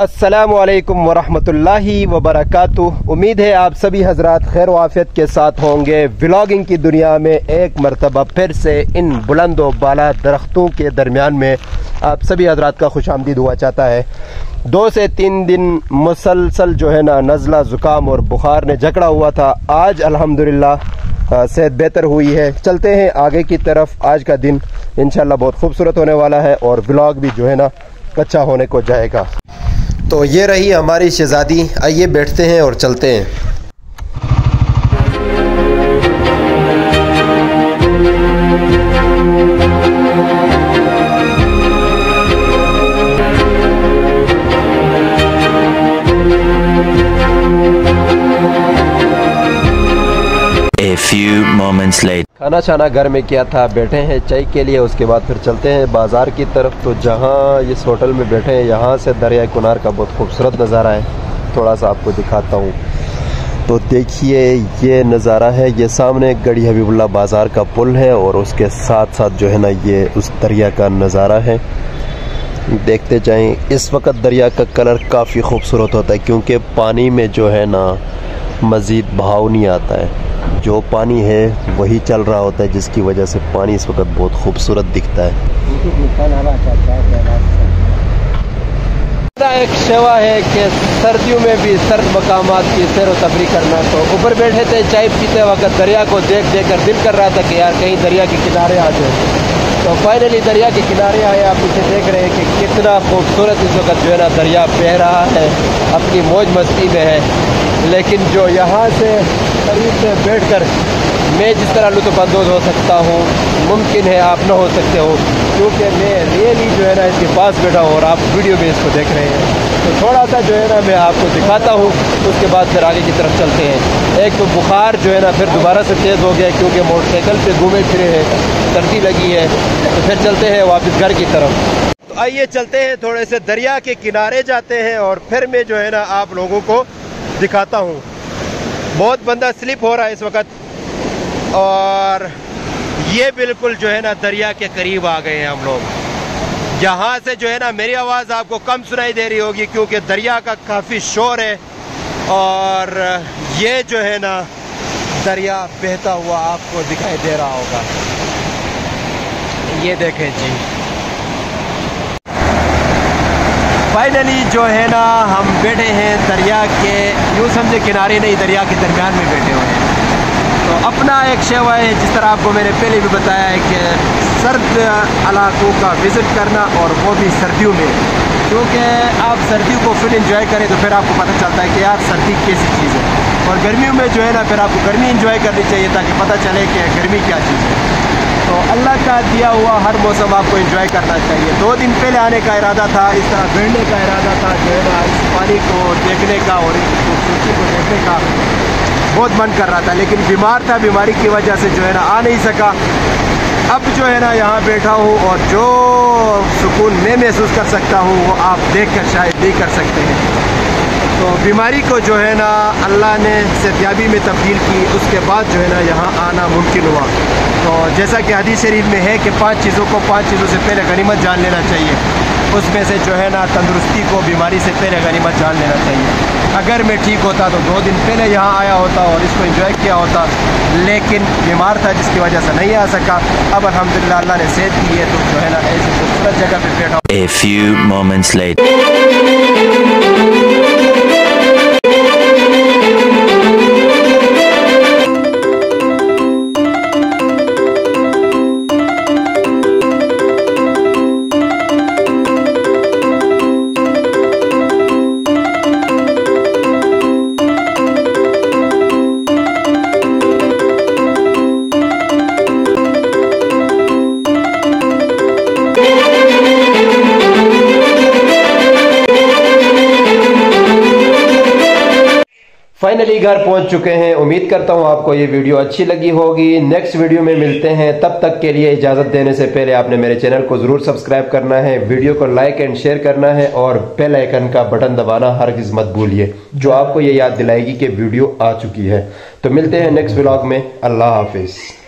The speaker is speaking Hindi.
अस्सलामुअलैकुम वरहमतुल्लाहि वबरकातुहु। उम्मीद है आप सभी हजरात खैर वाफियत के साथ होंगे। व्लॉगिंग की दुनिया में एक मरतबा फिर से इन बुलंद व बाला दरख्तों के दरमियान में आप सभी हजरात का खुश आमदीद हुआ चाहता है। 2 से 3 दिन मुसलसल जो है ना नज़ला ज़ुकाम और बुखार ने जकड़ा हुआ था। आज अल्हम्दुलिल्लाह सेहत बेहतर हुई है। चलते हैं आगे की तरफ। आज का दिन इंशाल्लाह बहुत खूबसूरत होने वाला है और व्लॉग भी जो है ना अच्छा होने को जाएगा। तो ये रही हमारी शहज़ादी, आइए बैठते हैं और चलते हैं। खाना छाना घर में किया था, बैठे हैं चाय के लिए, उसके बाद फिर चलते हैं बाज़ार की तरफ। तो जहाँ इस होटल में बैठे हैं यहाँ से दरिया कुनार का बहुत खूबसूरत नज़ारा है, थोड़ा सा आपको दिखाता हूँ। तो देखिए ये नज़ारा है, ये सामने गड़ी हबीबुल्ला बाज़ार का पुल है और उसके साथ साथ जो है ना ये उस दरिया का नज़ारा है। देखते जाएँ, इस वक्त दरिया का कलर काफ़ी खूबसूरत होता है क्योंकि पानी में जो है ना मज़ीद बहाव नहीं आता है, जो पानी है वही चल रहा होता है, जिसकी वजह से पानी इस वक्त बहुत खूबसूरत दिखता है। एक शेवा है कि सर्दियों में भी सर्द मकामात की सैर तफरी करना। तो ऊपर बैठे थे चाय पीते वक्त, दरिया को देख देख कर दिल कर रहा था कि यार कहीं दरिया के किनारे आ जाए। तो फाइनली दरिया के किनारे आए। आप इसे देख रहे हैं कि कितना खूबसूरत इस वक्त जो है ना दरिया बह रहा है, अपनी मौज मस्ती में है। लेकिन जो यहाँ से करीब से बैठकर मैं जिस तरह लुत्फ़अंदोज़ हो सकता हूँ, मुमकिन है आप ना हो सकते हो, क्योंकि मैं रियली जो है ना इसके पास बैठा हूँ और आप वीडियो में इसको देख रहे हैं। तो थोड़ा सा जो है ना मैं आपको दिखाता हूँ, उसके बाद फिर आगे की तरफ चलते हैं। एक तो बुखार जो है ना फिर दोबारा से तेज़ हो गया क्योंकि मोटरसाइकिल पे घूमे फिरे हैं, सर्दी लगी है। तो फिर चलते हैं वापस घर की तरफ। तो आइए चलते हैं, थोड़े से दरिया के किनारे जाते हैं और फिर मैं जो है ना आप लोगों को दिखाता हूँ। बहुत बंदा स्लिप हो रहा है इस वक्त और ये बिल्कुल जो है ना दरिया के करीब आ गए हैं हम लोग। यहाँ से जो है ना मेरी आवाज़ आपको कम सुनाई दे रही होगी क्योंकि दरिया का काफ़ी शोर है और ये जो है ना दरिया बहता हुआ आपको दिखाई दे रहा होगा। ये देखें जी, फाइनली जो है ना हम बैठे हैं दरिया के, यूँ समझे किनारे नहीं, दरिया के दरमियान में बैठे हुए हैं। तो अपना एक शेवा है, जिस तरह आपको मैंने पहले भी बताया है कि सर्द इलाकों का विज़िट करना और वो भी सर्दियों में, क्योंकि आप सर्दियों को फुल एंजॉय करें तो फिर आपको पता चलता है कि यार सर्दी कैसी चीज़ है, और गर्मियों में जो है ना फिर आपको गर्मी एंजॉय करनी चाहिए ताकि पता चले कि गर्मी क्या चीज़ है। तो अल्लाह का दिया हुआ हर मौसम आपको एंजॉय करना चाहिए। 2 दिन पहले आने का इरादा था, इस तरह बैठने का इरादा था, जो है ना इस पानी को देखने का और इस खूबसूरती को देखने का बहुत मन कर रहा था, लेकिन बीमार था, बीमारी की वजह से जो है ना आ नहीं सका। अब जो है ना यहाँ बैठा हूँ और जो सुकून मैं महसूस कर सकता हूँ वो आप देख कर शायद नहीं कर सकते हैं। तो बीमारी को जो है ना अल्लाह ने सेहतयाबी में तब्दील की, उसके बाद जो है ना यहाँ आना मुमकिन हुआ। तो जैसा कि हदीस शरीफ में है कि 5 चीज़ों से पहले गनीमत जान लेना चाहिए, उसमें से जो है ना तंदुरुस्ती को बीमारी से पहले गनीमत जान लेना चाहिए। अगर मैं ठीक होता तो 2 दिन पहले यहाँ आया होता और इसको एंजॉय किया होता, लेकिन बीमार था जिसकी वजह से नहीं आ सका। अब अल्हम्दुलिल्लाह अल्लाह ने सेहत दी है, तो जो है ना ऐसी खूबसूरत जगह पर बैठा। A few moments later. Finally घर पहुंच चुके हैं। उम्मीद करता हूं आपको ये वीडियो अच्छी लगी होगी। नेक्स्ट वीडियो में मिलते हैं, तब तक के लिए इजाज़त देने से पहले आपने मेरे चैनल को ज़रूर सब्सक्राइब करना है, वीडियो को लाइक एंड शेयर करना है और बेल आइकन का बटन दबाना हरगिज़ मत भूलिए, जो आपको ये याद दिलाएगी कि वीडियो आ चुकी है। तो मिलते हैं नेक्स्ट व्लॉग में। अल्लाह हाफिज़।